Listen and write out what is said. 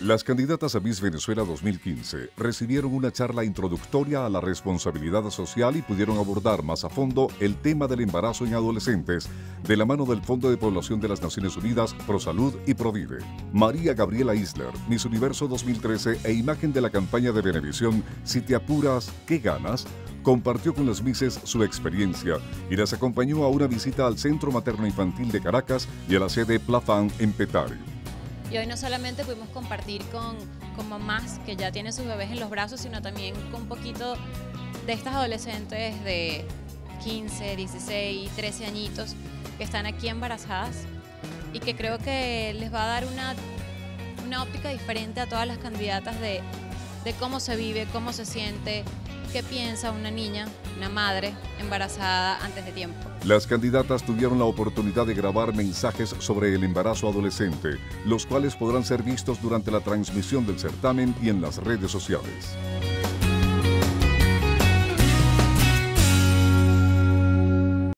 Las candidatas a Miss Venezuela 2015 recibieron una charla introductoria a la responsabilidad social y pudieron abordar más a fondo el tema del embarazo en adolescentes de la mano del Fondo de Población de las Naciones Unidas, ProSalud y ProVive. María Gabriela Isler, Miss Universo 2013 e imagen de la campaña de Venevisión Si te apuras, ¿qué ganas?, compartió con las misses su experiencia y las acompañó a una visita al Centro Materno Infantil de Caracas y a la sede Plafán en Petare. Y hoy no solamente pudimos compartir con mamás que ya tienen sus bebés en los brazos, sino también con un poquito de estas adolescentes de 15, 16, 13 añitos que están aquí embarazadas y que creo que les va a dar una óptica diferente a todas las candidatas de cómo se vive, cómo se siente, qué piensa una niña, una madre embarazada antes de tiempo. Las candidatas tuvieron la oportunidad de grabar mensajes sobre el embarazo adolescente, los cuales podrán ser vistos durante la transmisión del certamen y en las redes sociales.